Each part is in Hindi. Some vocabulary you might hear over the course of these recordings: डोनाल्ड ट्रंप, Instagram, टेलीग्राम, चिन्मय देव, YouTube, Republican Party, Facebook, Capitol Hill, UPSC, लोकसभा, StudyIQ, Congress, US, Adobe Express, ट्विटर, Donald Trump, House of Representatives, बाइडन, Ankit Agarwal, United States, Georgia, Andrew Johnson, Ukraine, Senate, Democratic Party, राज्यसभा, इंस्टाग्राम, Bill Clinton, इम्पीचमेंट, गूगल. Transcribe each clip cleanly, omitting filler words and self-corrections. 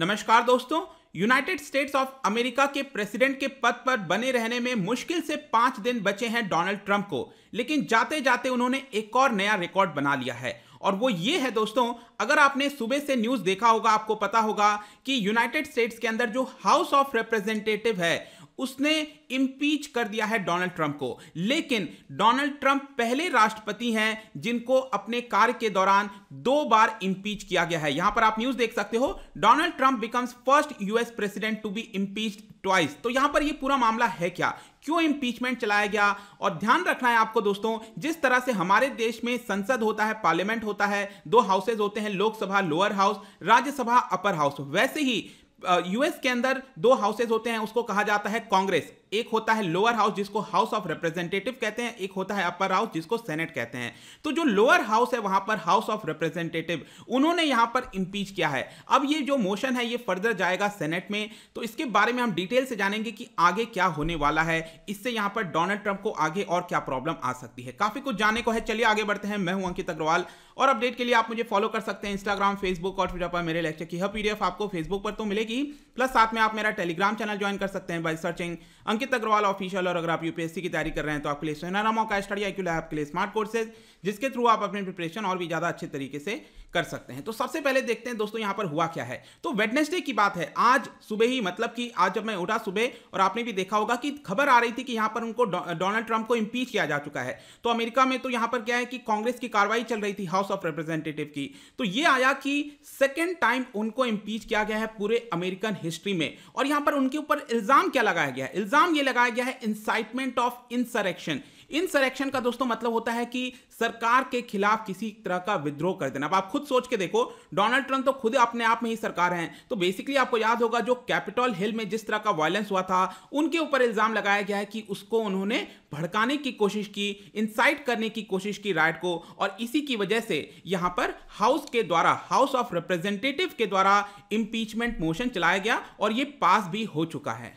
नमस्कार दोस्तों, यूनाइटेड स्टेट्स ऑफ अमेरिका के प्रेसिडेंट के पद पर बने रहने में मुश्किल से 5 दिन बचे हैं डोनाल्ड ट्रंप को, लेकिन जाते जाते उन्होंने एक और नया रिकॉर्ड बना लिया है। और वो ये है दोस्तों, अगर आपने सुबह से न्यूज़ देखा होगा आपको पता होगा कि यूनाइटेड स्टेट्स के अंदर जो हाउस ऑफ रिप्रेजेंटेटिव है उसने इम्पीच कर दिया है डोनाल्ड ट्रंप को। लेकिन डोनाल्ड ट्रंप पहले राष्ट्रपति हैं जिनको अपने कार्य के दौरान 2 बार इम्पीच किया गया है। यहां पर आप न्यूज़ देख सकते हो, डोनाल्ड ट्रंप becomes first US president to be impeached twice. तो यहां पर ये पूरा मामला है क्या, क्यों इम्पीचमेंट चलाया गया? और ध्यान रखना है आपको दोस्तों, जिस तरह से हमारे देश में संसद होता है, पार्लियामेंट होता है, 2 हाउसेज होते हैं, लोकसभा lower house, राज्यसभा upper house, वैसे ही यूएस के अंदर 2 हाउसेज होते हैं, उसको कहा जाता है कांग्रेस। एक होता है लोअर हाउस जिसको हाउस ऑफ रिप्रेजेंटेटिव कहते हैं, एक होता है अपर हाउस जिसको सेनेट कहते हैं। तो जो लोअर हाउस है वहां पर हाउस ऑफ रिप्रेजेंटेटिव, उन्होंने यहां पर इम्पीच किया है। अब ये जो मोशन है ये फर्दर जाएगा सेनेट में, तो इसके बारे में हम डिटेल से जानेंगे कि आगे क्या होने वाला है, इससे यहां पर डोनाल्ड ट्रंप को आगे और क्या प्रॉब्लम आ सकती है। काफी कुछ जानने को है, चलिए आगे बढ़ते हैं। मैं हूं अंकित अग्रवाल और अपडेट के लिए आप मुझे फॉलो कर सकते हैं इंस्टाग्राम, फेसबुक और ट्विटर पर। मेरे लेक्चर की हर पीडीएफ आपको फेसबुक पर तो मिलेगी, प्लस साथ में आप मेरा टेलीग्राम चैनल ज्वाइन कर सकते हैं by searching Ankit Agarwal official. और अगर आप यूपीएससी की तैयारी कर रहे हैं तो आपके लिए सुनहरा मौका, StudyIQ लैब आपके लिए स्मार्ट कोर्सेज, जिसके थ्रू आप अपने प्रिपरेशन और भी ज्यादा अच्छे तरीके से कर सकते हैं। तो सबसे पहले देखते हैं दोस्तों यहां पर हुआ क्या है। तो वेडनेसडे की बात है, आज सुबह ही, मतलब कि आज जब मैं उठा सुबह, और आपने भी देखा होगा कि खबर आ रही थी कि यहां पर उनको डोनाल्ड ट्रंप को इम्पीच किया जा चुका है। तो अमेरिका में तो यहां पर क्या है कि कांग्रेस की कार्रवाई चल रही थी हाउस ऑफ रिप्रेजेंटेटिव की। तो यह आया कि सेकेंड टाइम उनको इम्पीच किया गया है पूरे अमेरिकन हिस्ट्री में। और यहां पर उनके ऊपर इल्जाम क्या लगाया गया है? इल्जाम यह लगाया गया है इंसाइटमेंट ऑफ इंसरेक्शन। इंसरेक्शन का दोस्तों मतलब होता है कि सरकार के खिलाफ किसी तरह का विद्रोह कर देना। अब आप खुद सोच के देखो, डोनाल्ड ट्रंप तो खुद अपने आप में ही सरकार हैं। तो बेसिकली आपको याद होगा जो कैपिटल हिल में जिस तरह का वायलेंस हुआ था, उनके ऊपर इल्जाम लगाया गया है कि उसको उन्होंने भड़काने की कोशिश की, इंसाइट करने की कोशिश की राइट को। और इसी की वजह से यहां पर हाउस के द्वारा, हाउस ऑफ रिप्रेजेंटेटिव के द्वारा इम्पीचमेंट मोशन चलाया गया और यह पास भी हो चुका है।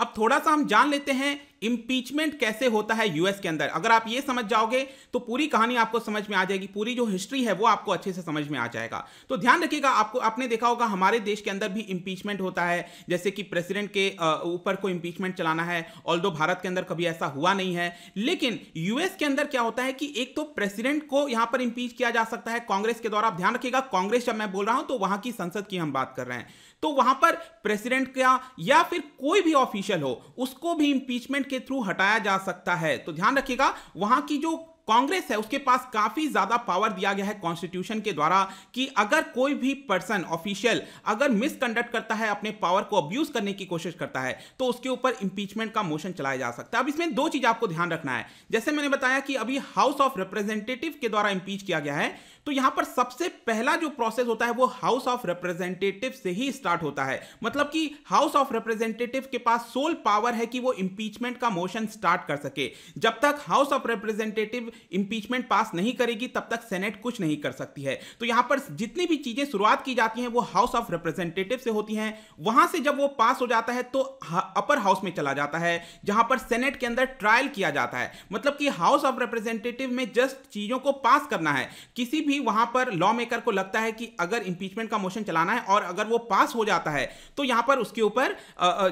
अब थोड़ा सा हम जान लेते हैं इम्पीचमेंट कैसे होता है यूएस के अंदर। अगर आप ये समझ जाओगे तो पूरी कहानी आपको समझ में आ जाएगी, पूरी जो हिस्ट्री है वो आपको अच्छे से समझ में आ जाएगा। तो ध्यान रखिएगा, आपको आपने देखा होगा हमारे देश के अंदर भी इम्पीचमेंट होता है, जैसे कि प्रेसिडेंट के ऊपर को इम्पीचमेंट चलाना है। ऑल्दो भारत के अंदर कभी ऐसा हुआ नहीं है, लेकिन यूएस के अंदर क्या होता है कि एक तो प्रेसिडेंट को यहां पर इम्पीच किया जा सकता है कांग्रेस के द्वारा। आप ध्यान रखिएगा, कांग्रेस जब मैं बोल रहा हूं तो वहां की संसद की हम बात कर रहे हैं। तो वहां पर प्रेसिडेंट का या फिर कोई भी ऑफिशियल हो उसको भी इम्पीचमेंट के थ्रू हटाया जा सकता है। तो ध्यान रखिएगा, वहां की जो कांग्रेस है उसके पास काफी ज्यादा पावर दिया गया है कॉन्स्टिट्यूशन के द्वारा कि अगर कोई भी पर्सन ऑफिशियल अगर मिसकंडक्ट करता है, अपने पावर को अब्यूज करने की कोशिश करता है, तो उसके ऊपर इम्पीचमेंट का मोशन चलाया जा सकता है। अब इसमें 2 चीज आपको ध्यान रखना है। जैसे मैंने बताया कि अभी हाउस ऑफ रिप्रेजेंटेटिव के द्वारा इम्पीच किया गया है, तो यहां पर सबसे पहला जो प्रोसेस होता है वो हाउस ऑफ रिप्रेजेंटेटिव से ही स्टार्ट होता है। मतलब कि हाउस ऑफ रिप्रेजेंटेटिव के पास सोल पावर है कि वो इम्पीचमेंट का मोशन स्टार्ट कर सके। जब तक house of representative इम्पीचमेंट pass नहीं करेगी तब तक सेनेट कुछ नहीं कर सकती है। तो यहां पर जितनी भी चीजें शुरुआत की जाती हैं वो हाउस ऑफ रिप्रेजेंटेटिव से होती हैं। वहां से जब वो पास हो जाता है तो अपर हाउस में चला जाता है, जहां पर सेनेट के अंदर ट्रायल किया जाता है। मतलब कि हाउस ऑफ रिप्रेजेंटेटिव में जस्ट चीजों को पास करना है। किसी भी वहां पर लॉ मेकर को लगता है कि अगर इम्पीचमेंट का मोशन चलाना है और अगर वो पास हो जाता है तो यहां पर उसके ऊपर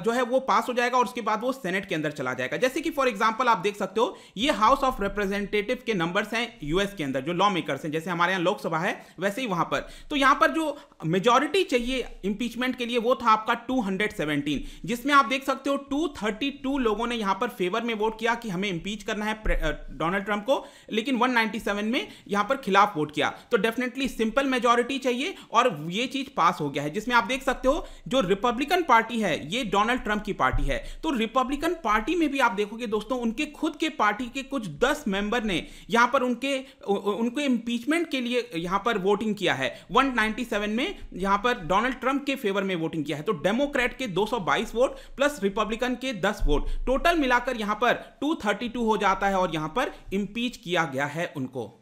जो है वो पास हो जाएगा और उसके बाद वो सेनेट के अंदर चला जाएगा। जैसे कि फॉर एग्जांपल आप देख सकते हो, ये हाउस ऑफ रिप्रेजेंटेटिव के नंबर्स हैं यूएस के अंदर जो लॉ मेकर्स हैं। जैसे हमारे यहां लोकसभा है वैसे ही वहां पर, तो यहां पर जो मेजॉरिटी चाहिए इम्पीचमेंट के लिए वो था आपका 217, जिसमें आप देख सकते हो 232 लोगों ने यहां पर फेवर में वोट किया कि हमें इम्पीच करना है डोनाल्ड ट्रंप को, लेकिन 197 में यहां पर खिलाफ वोट किया। तो डेफिनेटली सिंपल मेजॉरिटी चाहिए और ये चीज पास हो गया है, जिसमें आप देख सकते हो जो रिपब्लिकन पार्टी है ये डोनाल्ड ट्रंप की पार्टी है। तो रिपब्लिकन पार्टी में भी आप देखोगे दोस्तों, उनके खुद के पार्टी के कुछ 10 मेंबर ने यहां पर उनके इम्पीचमेंट के लिए यहां पर वोटिंग किया है। 197 में यहां पर डोनाल्ड ट्रंप के फेवर में वोटिंग किया है। तो डेमोक्रेट के 222 वोट प्लस रिपब्लिकन के 10 वोट, टोटल मिलाकर यहां पर 232 हो जाता है और यहां पर इम्पीच किया गया है उनको।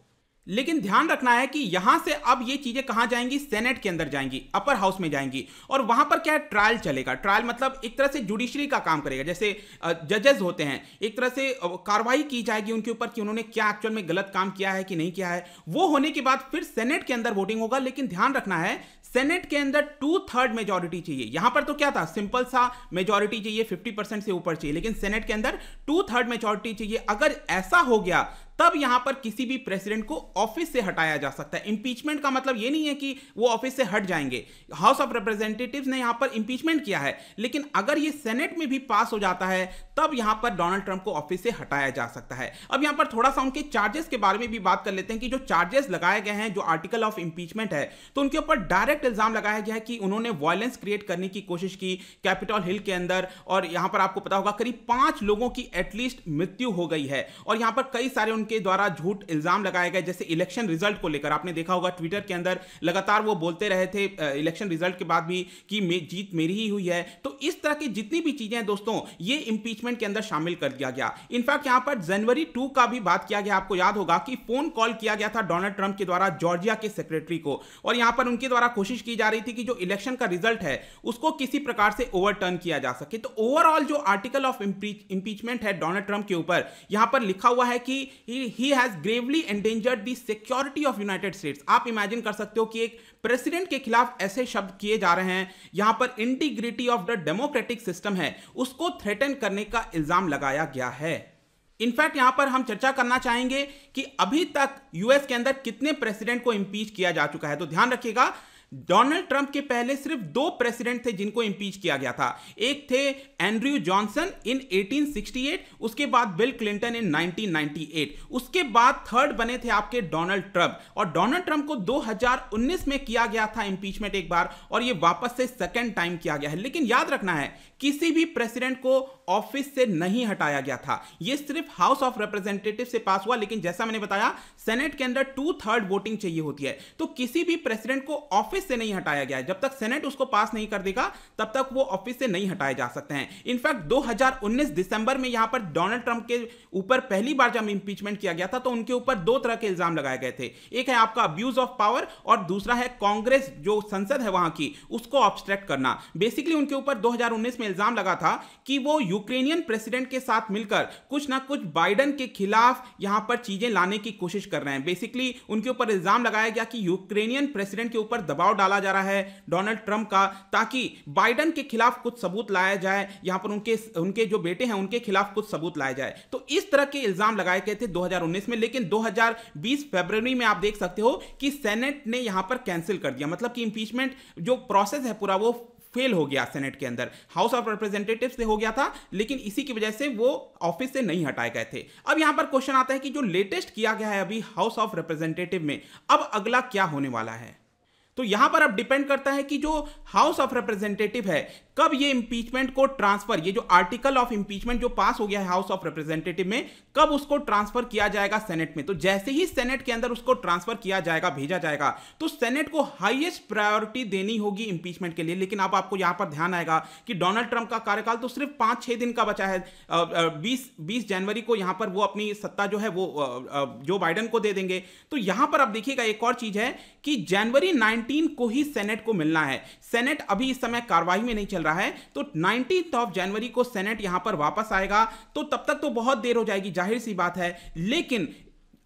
लेकिन ध्यान रखना है कि यहां से अब ये चीजें कहां जाएंगी, सेनेट के अंदर जाएंगी, अपर हाउस में जाएंगी और वहां पर क्या है, ट्रायल चलेगा। ट्रायल मतलब एक तरह से जुडिशरी का काम करेगा, जैसे जजेस होते हैं, एक तरह से कार्रवाई की जाएगी उनके ऊपर कि उन्होंने क्या एक्चुअल में गलत काम किया है कि नहीं किया है। वो होने के बाद फिर सेनेट के अंदर वोटिंग होगा। लेकिन ध्यान रखना है सेनेट के अंदर 2/3 मेजोरिटी चाहिए। यहां पर तो क्या था, सिंपल सा मेजोरिटी चाहिए, 50% से ऊपर चाहिए, लेकिन सेनेट के अंदर 2/3 मेजोरिटी चाहिए। अगर ऐसा हो गया तब यहां पर किसी भी प्रेसिडेंट को ऑफिस से हटाया जा सकता है। इंपीचमेंट का मतलब यह नहीं है कि वो ऑफिस से हट जाएंगे। हाउस ऑफ रिप्रेजेंटेटिव्स ने यहां पर इंपीचमेंट किया है, लेकिन अगर ये सेनेट में भी पास हो जाता है तब यहां पर डोनाल्ड ट्रंप को ऑफिस से हटाया जा सकता है। अब यहां पर थोड़ा सा उनके चार्जेस के बारे में भी बात कर लेते हैं कि जो चार्जेस लगाए गए हैं, जो आर्टिकल ऑफ इंपीचमेंट है, तो उनके ऊपर डायरेक्ट इल्जाम लगाया गया है कि उन्होंने वायलेंस क्रिएट करने की कोशिश की कैपिटल हिल के अंदर, और यहां पर आपको पता होगा करीब 5 लोगों की एटलीस्ट मृत्यु हो गई है। और यहां पर कई सारे के द्वारा झूठ इल्जाम लगाए गए, जैसे इलेक्शन रिजल्ट को लेकर आपने देखा होगा ट्विटर के अंदर लगातार वो बोलते रहे थे इलेक्शन रिजल्ट के बाद भी कि जीत मेरी ही हुई है। तो इस तरह की जितनी भी चीजें हैं दोस्तों, ये इंपीचमेंट के अंदर शामिल कर दिया गया। इनफैक्ट यहां पर जनवरी 2 का भी बात किया गया। आपको याद होगा कि फोन कॉल किया गया था डोनाल्ड ट्रंप के द्वारा जॉर्जिया के सेक्रेटरी को, और यहां पर उनके द्वारा कोशिश की जा रही थी कि जो इलेक्शन का रिजल्ट है उसको किसी प्रकार से ओवरटर्न किया जा सके। तो ओवरऑल जो आर्टिकल ऑफ इंपीचमेंट है डोनाल्ड ट्रंप के ऊपर, यहां पर लिखा हुआ है कि he has gravely endangered the security of United States। आप इमेजिन कर सकते हो कि एक प्रेसिडेंट के खिलाफ ऐसे शब्द किए जा रहे हैं। यहां पर integrity of the democratic system है, उसको थ्रेटन करने का इल्जाम लगाया गया है। इनफैक्ट यहां पर हम चर्चा करना चाहेंगे कि अभी तक यूएस के अंदर कितने प्रेसिडेंट को इंपीच किया जा चुका है। तो ध्यान रखिएगा, डोनाल्ड ट्रंप के पहले सिर्फ 2 प्रेसिडेंट थे जिनको इंपीच किया गया था। एक थे एंड्रयू जॉनसन इन 1868, उसके बाद बिल क्लिंटन इन 1998, उसके बाद थर्ड बने थे आपके डोनाल्ड ट्रंप। और डोनाल्ड ट्रंप को 2019 में किया गया था इंपीचमेंट एक बार, और ये वापस से सेकेंड टाइम किया गया है। लेकिन याद रखना है, किसी भी प्रेसिडेंट को ऑफिस से नहीं हटाया गया था, यह सिर्फ हाउस ऑफ रिप्रेजेंटेटिव से पास हुआ। लेकिन जैसा मैंने बताया, सेनेट के अंदर 2/3 वोटिंग चाहिए होती है, तो किसी भी प्रेसिडेंट को ऑफिस से नहीं हटाया गया है। जब तक सेनेट उसको पास नहीं कर देगा तब तक वो ऑफिस से नहीं हटाए जा सकते हैं। इनफैक्ट 2019 दिसंबर में यहां पर डोनाल्ड ट्रंप के ऊपर पहली बार जब इंपीचमेंट किया गया था तो उनके ऊपर 2 तरह के इल्जाम लगाए गए थे। एक है आपका अब्यूज ऑफ पावर और दूसरा है कांग्रेस जो संसद है वहां की, उसको ऑब्स्ट्रक्ट करना। बेसिकली उनके ऊपर 2019 में इल्जाम लगा था कि वो यूक्रेनियन प्रेसिडेंट के साथ मिलकर कुछ ना कुछ बाइडन के खिलाफ यहां पर चीजें लाने की कोशिश कर रहे हैं। बेसिकली उनके ऊपर इल्जाम लगाया गया कि यूक्रेनियन प्रेसिडेंट के ऊपर दबाव डाला जा रहा है डोनाल्ड ट्रंप का, ताकि बाइडन के खिलाफ कुछ सबूत लाया जाए, यहां पर उनके जो बेटे हैं उनके खिलाफ कुछ सबूत लाया जाए। तो इस तरह के इल्जाम लगाए गए थे 2019 में। लेकिन 2020 फरवरी में आप देख सकते हो कि सेनेट ने यहां पर कैंसिल कर दिया, मतलब कि इंपीचमेंट जो प्रोसेस है पूरा वो फेल हो गया सेनेट के अंदर। हाउस ऑफ रिप्रेजेंटेटिव्स से हो गया था, लेकिन इसी की वजह से वो ऑफिस से नहीं हटाए गए थे। अब यहां पर क्वेश्चन आता है कि जो लेटेस्ट किया गया है अभी हाउस ऑफ रिप्रेजेंटेटिव में, अब अगला क्या होने वाला है। तो यहां पर अब डिपेंड करता है कि जो हाउस ऑफ रिप्रेजेंटेटिव है कब ये इंपीचमेंट को ट्रांसफर, ये जो आर्टिकल ऑफ इंपीचमेंट जो पास हो गया है हाउस ऑफ रिप्रेजेंटेटिव में, कब उसको ट्रांसफर किया जाएगा सेनेट में। तो जैसे ही सेनेट के अंदर उसको ट्रांसफर किया जाएगा, भेजा जाएगा, तो सेनेट को हाईएस्ट प्रायोरिटी देनी होगी इंपीचमेंट के लिए। लेकिन अब आपको यहां पर ध्यान आएगा कि डोनाल्ड ट्रंप का कार्यकाल तो सिर्फ 5-6 दिन का बचा है। 20 जनवरी को यहां पर वो अपनी सत्ता जो है वो जो बाइडन को दे देंगे। तो यहां पर आप देखिएगा एक और चीज है कि जनवरी 19 को ही सेनेट को मिलना है। सेनेट अभी इस समय कार्यवाही में नहीं चल रहा है, तो 19 जनवरी को सेनेट यहां पर वापस आएगा, तो तब तक तो बहुत देर हो जाएगी, जाहिर सी बात है। लेकिन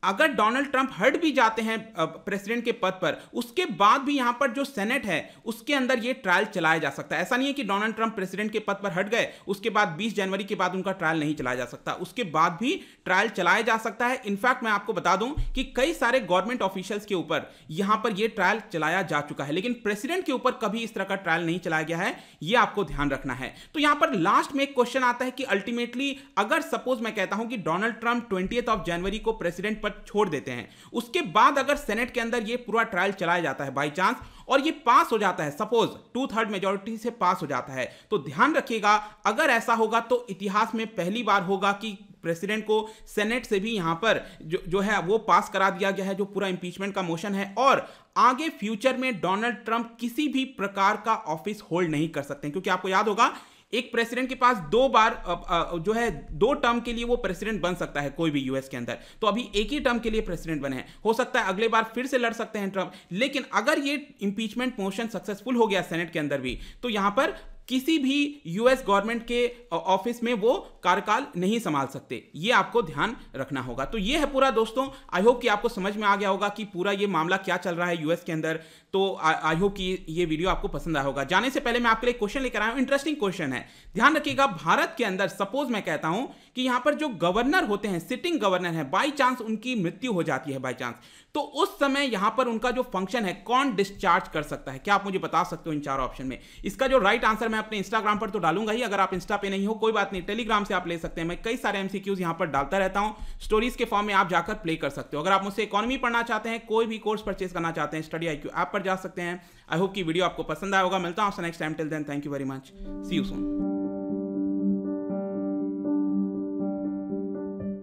अगर डोनाल्ड ट्रंप हट भी जाते हैं प्रेसिडेंट के पद पर, उसके बाद भी यहां पर जो सेनेट है उसके अंदर ये ट्रायल चलाया जा सकता है। ऐसा नहीं है कि डोनाल्ड ट्रंप प्रेसिडेंट के पद पर हट गए उसके बाद 20 जनवरी के बाद उनका ट्रायल नहीं चलाया जा सकता, उसके बाद भी ट्रायल चलाया जा सकता है। इनफैक्ट मैं आपको बता दूं कि कई सारे गवर्नमेंट ऑफिशियल्स के ऊपर यहां पर यह ट्रायल चलाया जा चुका है, लेकिन प्रेसिडेंट के ऊपर कभी इस तरह का ट्रायल नहीं चलाया गया है, यह आपको ध्यान रखना है। तो यहां पर लास्ट में एक क्वेश्चन आता है कि अल्टीमेटली अगर सपोज मैं कहता हूं कि डोनाल्ड ट्रंप 20 जनवरी को प्रेसिडेंट पर छोड़ देते हैं, उसके बाद अगर सेनेट के अंदर ये पूरा ट्रायल चलाया जाता है बाय चांस और ये पास हो जाता है, सपोज 2/3 मेजॉरिटी से पास हो जाता है, तो ध्यान रखिएगा अगर ऐसा होगा तो इतिहास में पहली बार होगा कि प्रेसिडेंट को सेनेट से भी यहां पर जो है वो पास करा दिया गया है जो पूरा इंपीचमेंट का मोशन है। और आगे फ्यूचर में डोनाल्ड ट्रंप किसी भी प्रकार का ऑफिस होल्ड नहीं कर सकते, क्योंकि आपको याद होगा एक प्रेसिडेंट के पास 2 बार जो है 2 टर्म के लिए वो प्रेसिडेंट बन सकता है कोई भी यूएस के अंदर। तो अभी एक ही टर्म के लिए प्रेसिडेंट बने हैं, हो सकता है अगले बार फिर से लड़ सकते हैं ट्रंप। लेकिन अगर ये इंपीचमेंट मोशन सक्सेसफुल हो गया सेनेट के अंदर भी, तो यहां पर किसी भी यूएस गवर्नमेंट के ऑफिस में वो कार्यकाल नहीं संभाल सकते, ये आपको ध्यान रखना होगा। तो ये है पूरा दोस्तों, आई होप कि आपको समझ में आ गया होगा कि पूरा ये मामला क्या चल रहा है यूएस के अंदर। तो आई होप कि ये वीडियो आपको पसंद आया होगा। जाने से पहले मैं आपके लिए क्वेश्चन लेकर आया हूं, इंटरेस्टिंग क्वेश्चन है, ध्यान रखिएगा। भारत के अंदर सपोज मैं कहता हूं कि यहां पर जो गवर्नर होते हैं, सिटिंग गवर्नर हैं, बाय चांस उनकी मृत्यु हो जाती है बाय चांस, तो उस समय यहां पर उनका जो फंक्शन है कौन डिस्चार्ज कर सकता है, क्या आप मुझे बता सकते हो इन चार ऑप्शन में? इसका जो राइट आंसर मैं अपने इंस्टाग्राम पर तो डालूंगा ही, अगर आप इंस्टा पे नहीं हो कोई बात नहीं, टेलीग्राम से आप ले सकते हैं। मैं कई सारे एमसीक्यूज यहां पर डालता रहता हूं, स्टोरीज के फॉर्म में आप जाकर प्ले कर सकते हो। अगर आप मुझसे इकोनॉमी पढ़ना चाहते हैं, कोई भी कोर्स परचेस करना चाहते हैं, स्टडी IQ ऐप पर जा सकते हैं। आई होप कि वीडियो आपको पसंद आया होगा। मिलता हूं आपसे next time, Till then, thank you very much. See you soon.